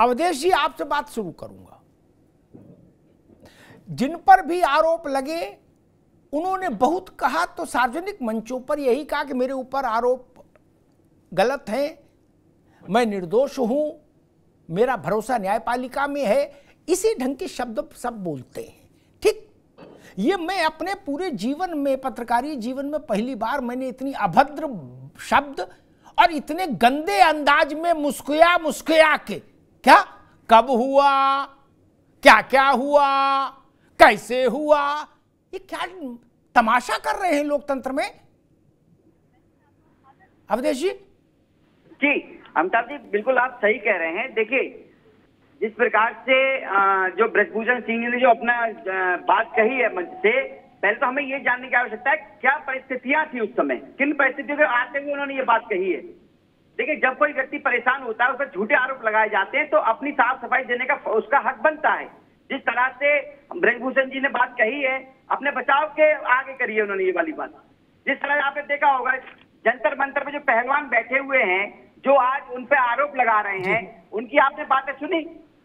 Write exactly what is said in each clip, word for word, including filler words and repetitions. अवधेश जी, आपसे बात शुरू करूंगा। जिन पर भी आरोप लगे उन्होंने बहुत कहा तो सार्वजनिक मंचों पर यही कहा कि मेरे ऊपर आरोप गलत हैं, मैं निर्दोष हूं, मेरा भरोसा न्यायपालिका में है। इसी ढंग के शब्द सब बोलते हैं। ठीक, ये मैं अपने पूरे जीवन में, पत्रकारी जीवन में पहली बार मैंने इतनी अभद्र शब्द और इतने गंदे अंदाज में मुस्कुया मुस्कुया के, क्या कब हुआ, क्या क्या हुआ, कैसे हुआ, ये क्या तमाशा कर रहे हैं लोकतंत्र में अवधेश जी? जी अमिताभ जी, बिल्कुल आप सही कह रहे हैं। देखिए, जिस प्रकार से जो बृजभूषण सिंह ने जो अपना बात कही है मंच से, पहले तो हमें ये जानने की आवश्यकता है क्या परिस्थितियां थी उस समय, किन परिस्थितियों के आते हुए उन्होंने ये बात कही है। देखिए, जब कोई व्यक्ति परेशान होता है उस पर झूठे आरोप लगाए जाते हैं तो अपनी साफ सफाई देने का उसका हक बनता है। जिस तरह से बृजभूषण जी ने बात कही है, अपने बचाव के आगे करी है उन्होंने ये वाली बात। जिस तरह आपने देखा होगा जंतर मंतर में जो पहलवान बैठे हुए हैं, जो आज उन पे आरोप लगा रहे हैं, उनकी आपने बातें सुनी।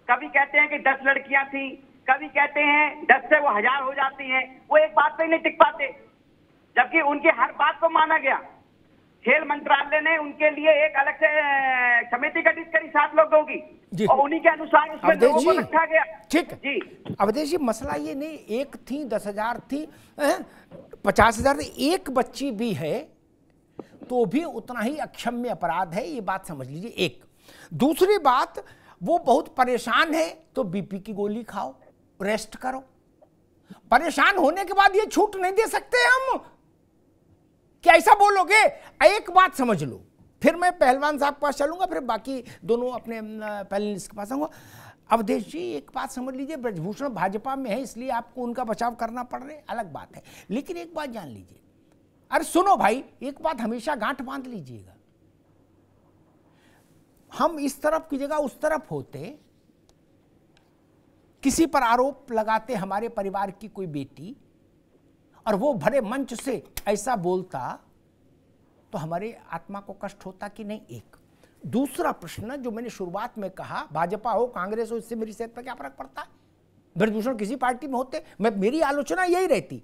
कभी कहते हैं कि दस लड़कियां थी, कभी कहते हैं दस से वो हजार हो जाती हैं, वो एक बात पे ही नहीं टिक पाते, जबकि उनकी हर बात को माना गया। खेल मंत्रालय ने उनके लिए एक अलग से समिति गठित करी सात लोगों की और उन्हीं के अनुसार उसमें लोगों को रखा गया। ठीक जी अवधेश जी, मसला ये नहीं एक थी, दस हजार थी, पचास हजार थी, एक बच्ची भी है तो भी उतना ही अक्षम्य अपराध है, ये बात समझ लीजिए। एक दूसरी बात, वो बहुत परेशान है तो बीपी की गोली खाओ, रेस्ट करो, परेशान होने के बाद ये छूट नहीं दे सकते हम, क्या ऐसा बोलोगे? एक बात समझ लो, फिर मैं पहलवान साहब के पास चलूंगा, फिर बाकी दोनों अपने पैनलिस्ट के पास आऊंगा। अवधेश जी, एक बात समझ लीजिए, बृजभूषण भाजपा में है इसलिए आपको उनका बचाव करना पड़ रहा है, अलग बात है, लेकिन एक बात जान लीजिए, अरे सुनो भाई, एक बात हमेशा गांठ बांध लीजिएगा, हम इस तरफ की जगह उस तरफ होते, किसी पर आरोप लगाते हमारे परिवार की कोई बेटी और वो भरे मंच से ऐसा बोलता तो हमारे आत्मा को कष्ट होता कि नहीं। एक दूसरा प्रश्न जो मैंने शुरुआत में कहा, भाजपा हो कांग्रेस हो, इससे मेरी सेहत पर क्या फर्क पड़ता है? बृजभूषण किसी पार्टी में होते, मैं मेरी आलोचना यही रहती,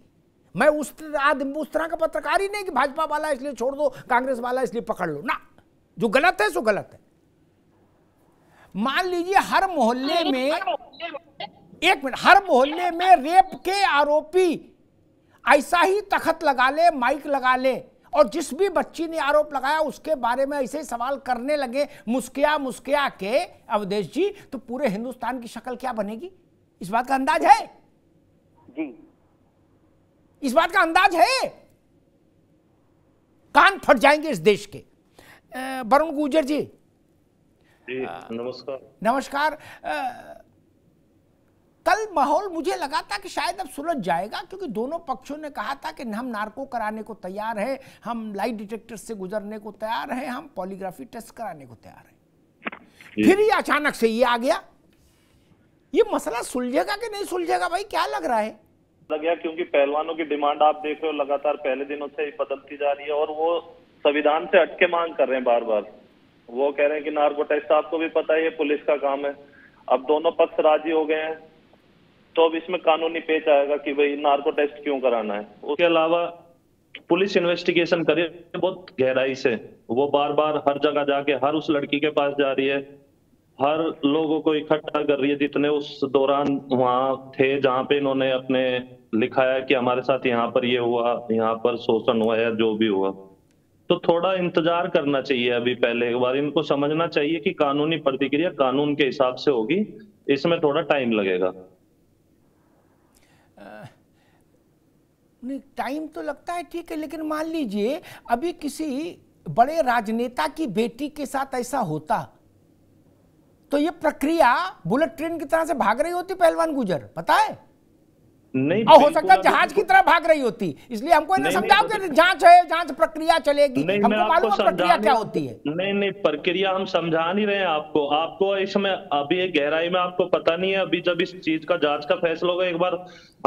मैं उस आदमी उस तरह का पत्रकार ही नहीं कि भाजपा वाला इसलिए छोड़ दो, कांग्रेस वाला इसलिए पकड़ लो ना, जो गलत है सो गलत है। मान लीजिए हर मोहल्ले में, एक मिनट, हर मोहल्ले में रेप के आरोपी ऐसा ही तखत लगा ले, माइक लगा ले और जिस भी बच्ची ने आरोप लगाया उसके बारे में ऐसे ही सवाल करने लगे मुस्किया मुस्किया के अवधेश जी, तो पूरे हिंदुस्तान की शक्ल क्या बनेगी? इस बात का अंदाज है जी, इस बात का अंदाज है, कान फट जाएंगे इस देश के। वरुण गुर्जर जी, जी नमस्कार। नमस्कार। आ, कल माहौल मुझे लगा था कि शायद अब सुलझ जाएगा, क्योंकि दोनों पक्षों ने कहा था कि हम नार्को कराने को तैयार हैं, हम लाइट डिटेक्टर से गुजरने को तैयार हैं, हम पॉलीग्राफी टेस्ट कराने को तैयार हैं, फिर ये अचानक से ये आ गया। ये मसला सुलझेगा कि नहीं सुलझेगा भाई, क्या लग रहा है? गया क्योंकि पहलवानों की डिमांड आप देख रहे हो लगातार पहले दिनों से ही बदलती जा रही है और वो संविधान से हटके मांग कर रहे हैं बार बार। वो कह रहे हैं कि नार्को टेस्ट, आपको भी पता है ये पुलिस का काम है। अब दोनों पक्ष राजी हो गए हैं तो अब इसमें कानूनी पेच आएगा कि भाई नार्को टेस्ट क्यों कराना है। उसके अलावा पुलिस इन्वेस्टिगेशन करे बहुत गहराई से, वो बार बार हर जगह जाके हर उस लड़की के पास जा रही है, हर लोगों को इकट्ठा कर रही है जितने उस दौरान वहाँ थे, जहाँ पे इन्होंने अपने लिखा है कि हमारे साथ यहाँ पर ये हुआ, यहाँ पर शोषण हुआ या जो भी हुआ। तो थोड़ा इंतजार करना चाहिए अभी, पहले एक बार इनको समझना चाहिए कि कानूनी प्रतिक्रिया कानून के हिसाब से होगी, इसमें थोड़ा टाइम लगेगा। नहीं, टाइम तो लगता है, ठीक है, लेकिन मान लीजिए अभी किसी बड़े राजनेता की बेटी के साथ ऐसा होता तो ये प्रक्रिया बुलेट ट्रेन की तरह से भाग रही होती पहलवान गुजर, पता है? नहीं, और हो सकता है जहाज की तरह भाग रही होती, इसलिए हमको इन्हें समझाओ कि जांच है, जांच प्रक्रिया चलेगी, हमको मालूम है प्रक्रिया क्या होती है। नहीं नहीं, प्रक्रिया हम समझा नहीं रहे हैं आपको, आपको इसमें अभी गहराई में आपको पता नहीं है। अभी जब इस चीज का जांच का फैसला होगा एक बार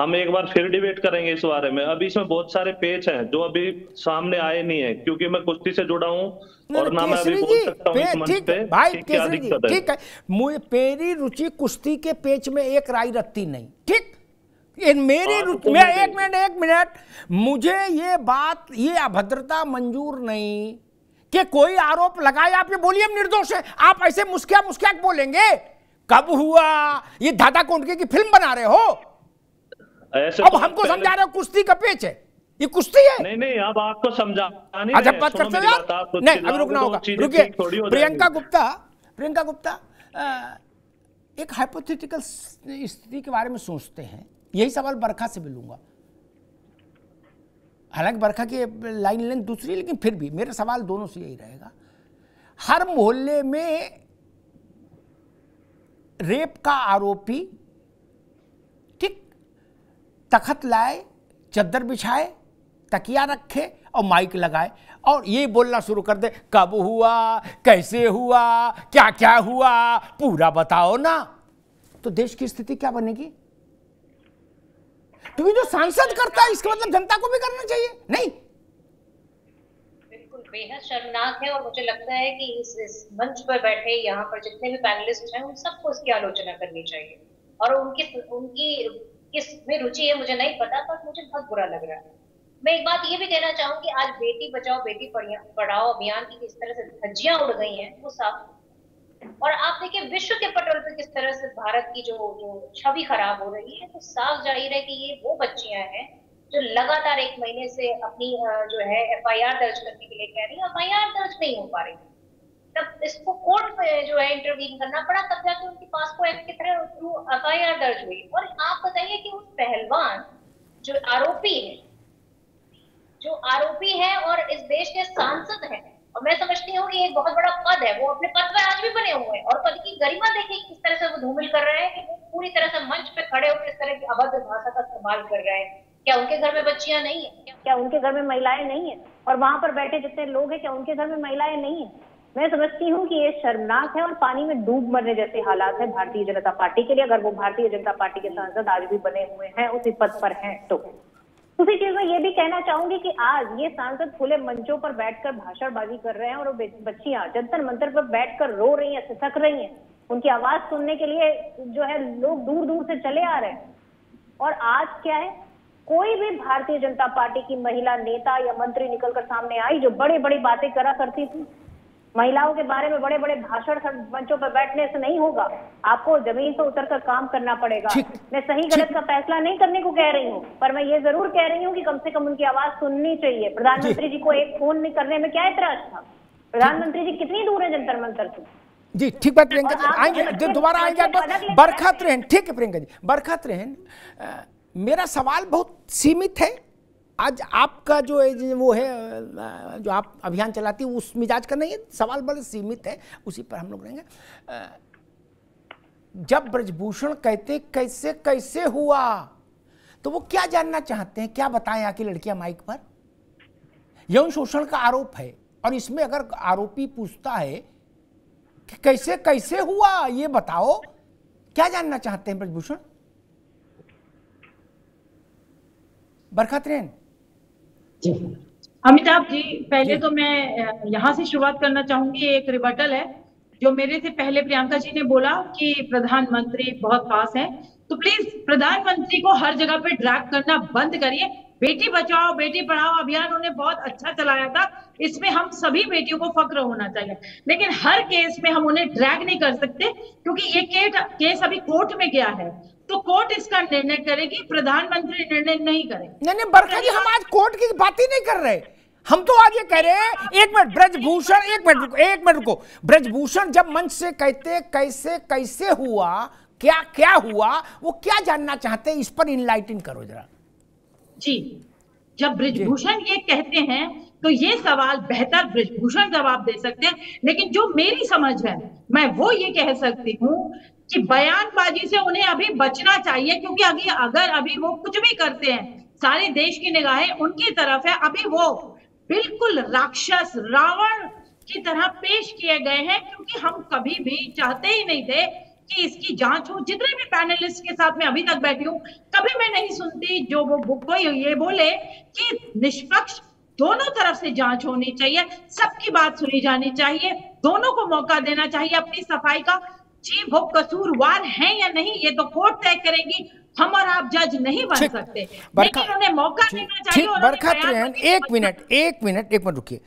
हम एक बार फिर डिबेट करेंगे इस बारे में। अभी इसमें बहुत सारे पेच हैं जो अभी सामने आए नहीं है, क्योंकि मैं कुश्ती से जुड़ा हूँ और ना मैं अभी बोल सकता हूँ। ठीक है भाई केसरी जी, ठीक है, मेरी रुचि कुश्ती के पेच में एक राय रखती नहीं। ठीक, इन मेरी रुचि में एक मिनट एक मिनट मुझे ये बात, ये अभद्रता मंजूर नहीं कि कोई आरोप लगाए। आप ये बोलिए हम निर्दोष है, आप ऐसे मुस्किया मुस्किया बोलेंगे कब हुआ? ये दादा कोंडके की फिल्म बना रहे हो, अब तो हमको समझा रहे हो कुश्ती का पेच है, ये कुश्ती है। नहीं नहीं, अब आपको समझा अच्छा बात करते हो, नहीं अभी रुकना होगा, रुकिए। प्रियंका गुप्ता, प्रियंका गुप्ता एक हाइपोथेटिकल स्थिति के बारे में सोचते हैं, यही सवाल बरखा से भी लूंगा, हालांकि बरखा की लाइन लेंथ दूसरी, लेकिन फिर भी मेरा सवाल दोनों से यही रहेगा। हर मोहल्ले में रेप का आरोपी ठीक तखत लाए, चद्दर बिछाए, तकिया रखे और माइक लगाए और ये बोलना शुरू कर दे कब हुआ, कैसे हुआ, क्या क्या हुआ, पूरा बताओ ना, तो देश की स्थिति क्या बनेगी? तो जो सांसद करता है इसका मतलब जनता को भी करना चाहिए, नहीं? बिल्कुल बेहद शर्मनाक है और मुझे लगता है कि इस, इस मंच पर बैठे यहाँ पर जितने भी पैनलिस्ट हैं उन सबको इसकी आलोचना करनी चाहिए। और उनकी उनकी किस में रुचि है मुझे नहीं पता, पर मुझे बहुत बुरा लग रहा है। मैं एक बात ये भी कहना चाहूंगी, आज बेटी बचाओ बेटी पढ़ाओ अभियान की किस तरह से धज्जियां उड़ गई है वो साफ, और आप देखिए विश्व के पटल पर किस तरह से भारत की जो जो छवि खराब हो रही है, तो साफ जाहिर है कि ये वो बच्चियां हैं जो लगातार एक महीने से अपनी जो है एफ आई आर दर्ज करने के लिए कह रही है, एफ आई आर दर्ज नहीं हो पा रही, तब इसको कोर्ट में जो है इंटरव्यू करना पड़ा, तब जाके उनके पास को एक्ट के तरह थ्रू एफ आई आर दर्ज हुई। और आप बताइए कि उस पहलवान जो आरोपी है जो आरोपी है और इस देश के सांसद है, और मैं समझती हूँ कि एक बहुत बड़ा पद है, वो अपने पद पर आज भी बने हुए हैं और पद की गरिमा देखिए किस तरह से वो धूमिल कर रहे हैं कि वो पूरी तरह से मंच पे खड़े होकर इस तरह की अभद्र भाषा का इस्तेमाल कर रहे हैं। क्या उनके घर में बच्चियां नहीं है? क्या उनके घर में महिलाएं नहीं है? और वहां पर बैठे जितने लोग हैं क्या उनके घर में महिलाएं नहीं है? मैं समझती हूँ कि ये शर्मनाक है और पानी में डूब मरने जैसे हालात है भारतीय जनता पार्टी के लिए, अगर वो भारतीय जनता पार्टी के सांसद आज भी बने हुए हैं, उसी पद पर हैं तो। उसी चीज में ये भी कहना चाहूंगी कि आज ये सांसद खुले मंचों पर बैठकर भाषणबाजी कर रहे हैं और बच्चियां जंतर मंतर पर बैठकर रो रही हैं, सिसक रही हैं, उनकी आवाज सुनने के लिए जो है लोग दूर दूर से चले आ रहे हैं। और आज क्या है, कोई भी भारतीय जनता पार्टी की महिला नेता या मंत्री निकलकर सामने आई जो बड़ी बड़ी बातें करा करती थी, महिलाओं के बारे में बड़े बड़े भाषण मंचों पर बैठने से नहीं होगा, आपको जमीन पर उतर कर काम करना पड़ेगा। मैं सही गलत का फैसला नहीं करने को कह रही हूँ, पर मैं ये जरूर कह रही हूँ कि कम से कम उनकी आवाज सुननी चाहिए। प्रधानमंत्री जी को एक फोन नहीं करने में क्या इतराज था? प्रधानमंत्री जी कितनी दूर है जंतर मंतर से। जी ठीक बात प्रियंका, आएंगे दोबारा आएंगे बरखा त्रिन। ठीक है प्रियंका जी, बरखा त्रिन मेरा सवाल बहुत सीमित है, आज आपका जो वो है जो आप अभियान चलाती है उस मिजाज का नहीं है, सवाल बड़े सीमित है, उसी पर हम लोग रहेंगे। जब बृजभूषण कहते कैसे कैसे हुआ तो वो क्या जानना चाहते हैं, क्या बताएं आके लड़कियां माइक पर? यौन शोषण का आरोप है और इसमें अगर आरोपी पूछता है कि कैसे कैसे हुआ ये बताओ, क्या जानना चाहते हैं बृजभूषण? बरखा त्रिन अमिताभ जी, पहले तो मैं यहाँ से शुरुआत करना चाहूंगी, एक रिबटल है जो मेरे से पहले प्रियंका जी ने बोला कि प्रधानमंत्री बहुत पास है, तो प्लीज प्रधानमंत्री को हर जगह पे ड्रैग करना बंद करिए। बेटी बचाओ बेटी पढ़ाओ अभियान उन्हें बहुत अच्छा चलाया था, इसमें हम सभी बेटियों को फक्र होना चाहिए, लेकिन हर केस में हम उन्हें ड्रैग नहीं कर सकते, क्योंकि ये केस केस अभी कोर्ट में गया है, तो कोर्ट इसका निर्णय करेगी, प्रधानमंत्री निर्णय नहीं करेंगे। नहीं नहीं बरखा जी, हम आज कोर्ट की बात ही नहीं कर रहे, हम तो आज ये कह रहे हैं एक मिनट बृजभूषण एक मिनट रुको एक मिनट रुको बृजभूषण जब मंच से कहते कैसे कैसे हुआ, क्या क्या हुआ, वो क्या जानना चाहते हैं, इस पर इनलाइटिन करो जरा। जी, जब बृजभूषण ये कहते हैं तो ये सवाल बेहतर बृजभूषण जवाब दे सकते हैं, लेकिन जो मेरी समझ है मैं वो ये कह सकती हूँ कि बयानबाजी से उन्हें अभी बचना चाहिए, क्योंकि अभी अगर अभी वो कुछ भी करते हैं सारे देश की निगाहें उनकी तरफ है। अभी वो बिल्कुल राक्षस रावण की तरह पेश किए गए हैं, क्योंकि हम कभी भी चाहते ही नहीं थे कि इसकी जांच हो। जितने भी पैनलिस्ट के साथ मैं अभी तक बैठी हूँ, कभी मैं नहीं सुनती जो वो बुक को ये बोले कि निष्पक्ष दोनों तरफ से जांच होनी चाहिए, सबकी बात सुनी जानी चाहिए, दोनों को मौका देना चाहिए अपनी सफाई का। जी वो कसूरवार हैं या नहीं ये तो कोर्ट तय करेगी, हम और आप जज नहीं बन सकते, लेकिन उन्हें मौका देना चाहिए। बरखा त्रिन एक मिनट एक मिनट एक मिनट रुकिए,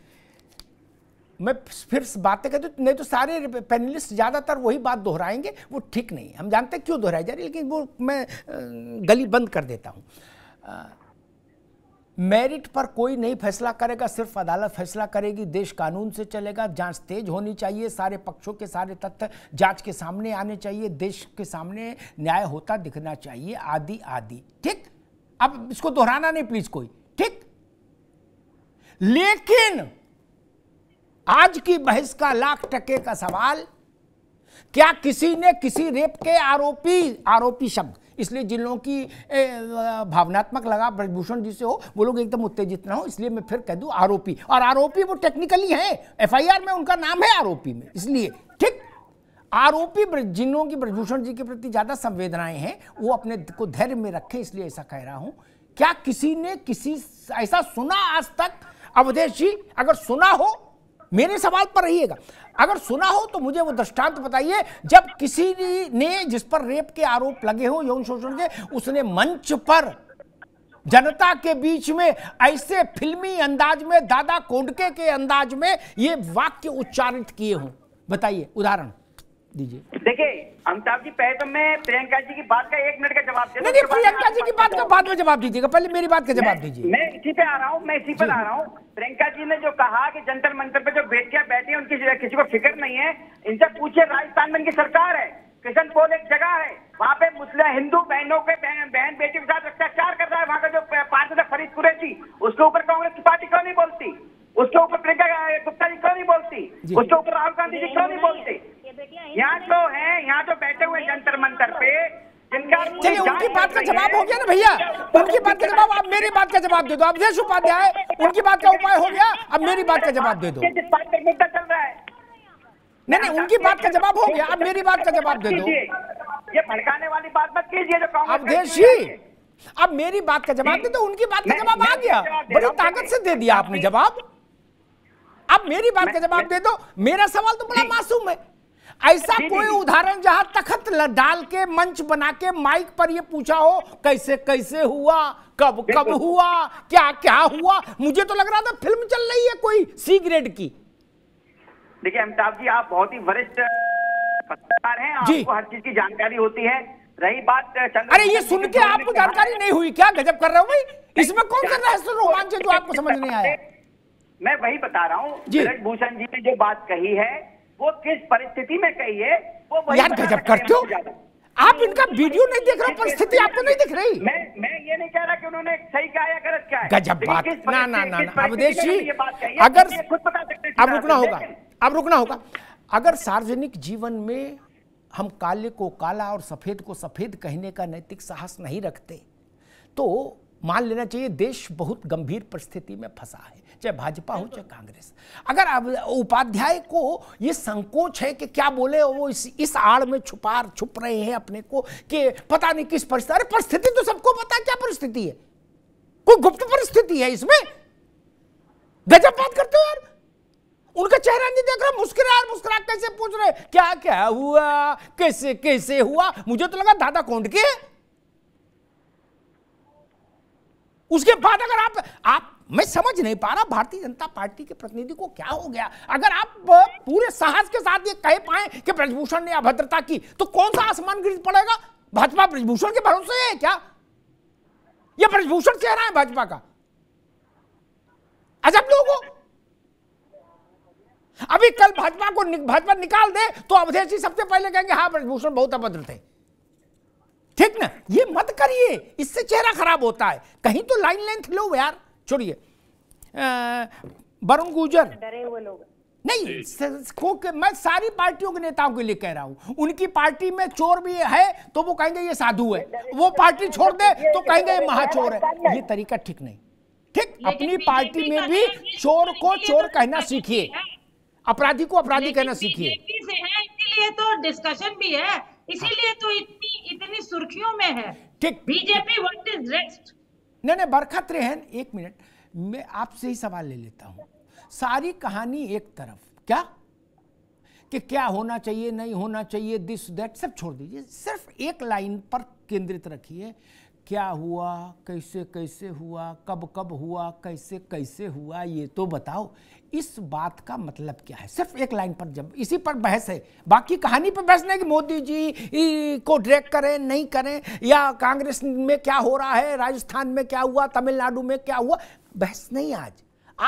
मैं फिर बातें करती हूँ, नहीं तो सारे पैनलिस्ट ज़्यादातर वही बात दोहराएंगे, वो ठीक नहीं है। हम जानते हैं क्यों दोहराई जा रही है, लेकिन वो मैं गली बंद कर देता हूँ। मेरिट पर कोई नहीं फैसला करेगा, सिर्फ अदालत फैसला करेगी, देश कानून से चलेगा। जांच तेज होनी चाहिए, सारे पक्षों के सारे तथ्य जांच के सामने आने चाहिए, देश के सामने न्याय होता दिखना चाहिए, आदि आदि। ठीक, अब इसको दोहराना नहीं प्लीज कोई, ठीक। लेकिन आज की बहस का लाख टके का सवाल, क्या किसी ने किसी रेप के आरोपी आरोपी शब्द, इसलिए जिन लोगों की भावनात्मक लगाव बृजभूषण जी से हो वो लोग एकदम उत्तेजित ना हो, इसलिए मैं फिर कह दूं आरोपी, और आरोपी वो टेक्निकली है, एफआईआर में उनका नाम है आरोपी में, इसलिए ठीक। आरोपी जिन लोगों की बृजभूषण जी के प्रति ज़्यादा संवेदनाएं हैं वो अपने को धैर्य में रखें, इसलिए ऐसा कह रहा हूँ। क्या किसी ने किसी ऐसा सुना आज तक? अवधेश जी अगर सुना हो, मेरे सवाल पर रहिएगा, अगर सुना हो तो मुझे वो दृष्टांत बताइए जब किसी ने जिस पर रेप के आरोप लगे हो, यौन शोषण के, उसने मंच पर जनता के बीच में ऐसे फिल्मी अंदाज में, दादा कोंडके के अंदाज में ये वाक्य उच्चारित किए हों। बताइए, उदाहरण दीजिए। देखिए अमिताभ जी, पहले तो मैं प्रियंका जी की बात का एक मिनट का जवाब देता हूं। नहीं, प्रियंका जी की बात का बाद में जवाब दीजिएगा, पहले मेरी बात का जवाब दीजिए। मैं इसी पे आ रहा हूँ, मैं इसी पर आ रहा हूँ। प्रियंका जी ने जो कहा कि जंतर मंतर पे जो बेटियां बैठी हैं उनकी किसी को फिक्र नहीं है, इनसे पूछिए राजस्थान में इनकी सरकार है, किशनपोल एक जगह है, वहाँ पे मुस्लिम हिंदू बहनों के बहन बेटी के साथ अत्याचार कर रहा है वहाँ का जो पार्षद फरीद कुरैशी, उसके ऊपर कांग्रेस की पार्टी क्यों नहीं बोलती, उसके ऊपर प्रियंका गुप्ता जी क्यों नहीं बोलती, उसके ऊपर राहुल गांधी जी क्यों नहीं बोलते? यहाँ जो है, यहाँ जो बैठे हुए जंतर मंतर पे, चलिए उनकी बात का जवाब हो गया ना भैया, उनकी बात का जवाब, आप मेरी बात का जवाब दे दो। अवधेश उपाध्याय, उनकी बात का उपाय हो गया, अब मेरी बात का जवाब दे दो। नहीं नहीं, उनकी बात का जवाब हो गया, अब मेरी बात का जवाब दे दो। ये भड़काने वाली बात मत कीजिए जो कांग्रेस। अवधेश जी अब मेरी बात का जवाब दे दो, उनकी बात का जवाब आ गया, बड़ी ताकत से दे दिया आपने जवाब, अब मेरी बात का जवाब दे दो। मेरा सवाल तो बड़ा मासूम है, ऐसा कोई उदाहरण जहां तखत डाल के मंच बना के माइक पर ये पूछा हो कैसे कैसे हुआ, कब कब हुआ, क्या क्या हुआ? मुझे तो लग रहा था फिल्म चल रही है कोई सी ग्रेड की। देखिए अमिताभ जी, आप बहुत ही वरिष्ठ पत्रकार हैं, आपको हर चीज की जानकारी होती है। रही बात चंद्र, अरे ये सुन के आपको जानकारी नहीं हुई क्या? गजब कर रहे हो भाई, इसमें कौन सा रहस्य रोमांच है जो आपको समझ नहीं आया? मैं वही बता रहा हूँ, बृजभूषण जी ने जो बात कही है वो किस परिस्थिति में कही है वो यार गजब करते हो आप। इनका वीडियो नहीं देख रहे हो, परिस्थिति आपको नहीं दिख रही। मैं मैं ये नहीं कह रहा कि उन्होंने सही कहा या गलत कहा है, गजब बात। ना ना ना अवधेश जी, अगर अब रुकना होगा, अब रुकना होगा। अगर सार्वजनिक जीवन में हम काले को काला और सफेद को सफेद कहने का नैतिक साहस नहीं रखते तो मान लेना चाहिए देश बहुत गंभीर परिस्थिति में फंसा है, चाहे भाजपा हो चाहे कांग्रेस। अगर अब उपाध्याय को ये संकोच है कि क्या बोले, वो इस इस आड़ में छुपा छुप रहे हैं अपने को कि पता नहीं किस परिस्थिति। अरे परिस्थिति तो सबको पता है, क्या परिस्थिति है? कोई गुप्त परिस्थिति है इसमें? गजब बात करते हो यार, उनका चेहरा नहीं देख रहा, मुस्कुरा मुस्कुरा कैसे पूछ रहे क्या क्या हुआ, कैसे कैसे हुआ? मुझे तो लगा दादा कोंडके। उसके बाद अगर आप आप मैं समझ नहीं पा रहा भारतीय जनता पार्टी के प्रतिनिधि को क्या हो गया। अगर आप पूरे साहस के साथ ये कह पाए कि बृजभूषण ने अभद्रता की तो कौन सा आसमान गिर पड़ेगा? भाजपा बृजभूषण के भरोसे है क्या? ये बृजभूषण चेहरा है भाजपा का? अजब लोग हो। अभी कल भाजपा को नि, भाजपा निकाल दे तो अवधेश जी सबसे पहले कहेंगे हाँ बृजभूषण बहुत अभद्र थे, ठीक ना? ये मत करिए, इससे चेहरा खराब होता है। कहीं तो लाइन लेंथ लो यार, छोड़िए। वरुण गुजर, डरे हुए लोग नहीं स, मैं सारी पार्टियों के नेताओं के लिए कह रहा हूँ। उनकी पार्टी में चोर भी है तो वो कहेंगे ये साधु है, वो पार्टी छोड़ दे तो कहेंगे ये महाचोर है। ये तरीका ठीक नहीं। ठीक, अपनी पार्टी में भी चोर को चोर कहना सीखिए, अपराधी को अपराधी कहना सीखिए। इसीलिए तो डिस्कशन भी है, इसीलिए तो इतनी इतनी सुर्खियों में है। ठीक, बीजेपी व्हाट इज नेक्स्ट? नहीं नहीं बरखा त्रिन, एक मिनट मैं आपसे ही सवाल ले लेता हूँ। सारी कहानी एक तरफ, क्या कि क्या होना चाहिए, नहीं होना चाहिए, दिस दैट सब छोड़ दीजिए, सिर्फ एक लाइन पर केंद्रित रखिए। क्या हुआ, कैसे कैसे हुआ, कब कब हुआ, कैसे कैसे हुआ, ये तो बताओ। इस बात का मतलब क्या है? सिर्फ एक लाइन पर जब इसी पर बहस है, बाकी कहानी पर बहस नहीं कि मोदी जी को ड्रैग करें नहीं करें, या कांग्रेस में क्या हो रहा है, राजस्थान में क्या हुआ, तमिलनाडु में क्या हुआ, बहस नहीं आज।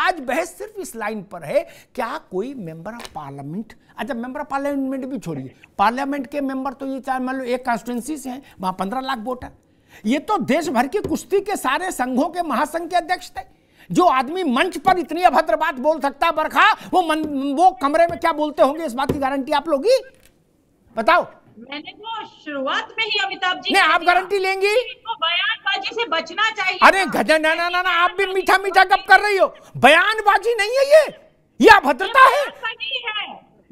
आज बहस सिर्फ इस लाइन पर है, क्या कोई मेंबर ऑफ पार्लियामेंट, अच्छा मेंबर ऑफ पार्लियामेंट भी छोड़िए, पार्लियामेंट के मेंबर तो ये चाहे मान लो एक कॉन्स्टिट्यूंसी से हैं, वहाँ पंद्रह लाख वोट है। ये तो देश भर की कुश्ती के सारे संघों के महासंघ के अध्यक्ष थे। जो आदमी मंच पर इतनी अभद्र बात बोल सकता है बरखा, वो मन, वो कमरे में क्या बोलते होंगे, इस बात की गारंटी आप लोग ही बताओ। मैंने वो शुरुआत में ही अमिताभ जी ने आप गारंटी लेंगी तो बयानबाजी से बचना चाहिए। अरे गधा ना ना ना, ना आप भी मीठा मीठा गप कर रही हो, बयानबाजी नहीं है ये, ये अभद्रता है,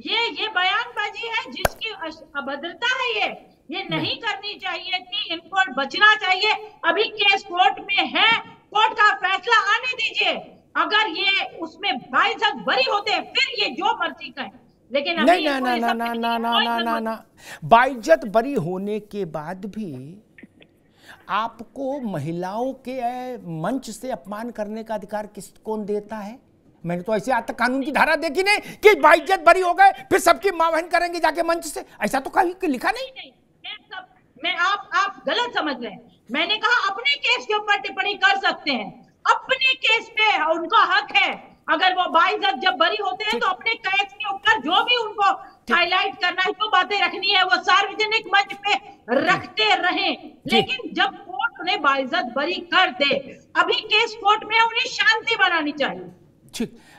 ये ये बयानबाजी है जिसकी अभद्रता है, ये ये नहीं करनी चाहिए थी, इनको बचना चाहिए। अभी केस कोर्ट में है, कोर्ट का फैसला आने दीजिए। अगर ये उसमें भाई साहब बरी होते फिर ये जो मर्जी करें, लेकिन अभी ना ना ना ना ना ना ना ना बाइज्जत बरी होने के बाद भी आपको महिलाओं के मंच से अपमान करने का अधिकार किस कौन देता है? मैंने तो ऐसे आज तक कानून की धारा देखी नहीं कि बाइज्जत बरी हो गए फिर सबकी मां बहन करेंगे जाके मंच से, ऐसा तो कहीं लिखा नहीं, नहीं। मैं आप आप गलत समझ रहे हैं। मैंने कहा अपने केस के ऊपर टिप्पणी कर सकते हैं, अपने केस पे उनका हक है। अगर वो बाइज्जत जब बरी होते हैं तो अपने केस के ऊपर जो भी उनको हाईलाइट करना है, जो बातें रखनी है, वो सार्वजनिक मंच पे रखते रहें। लेकिन जब कोर्ट उन्हें बाइज्जत बरी कर दे, अभी केस कोर्ट में उन्हें शांति बनानी चाहिए। ठीक।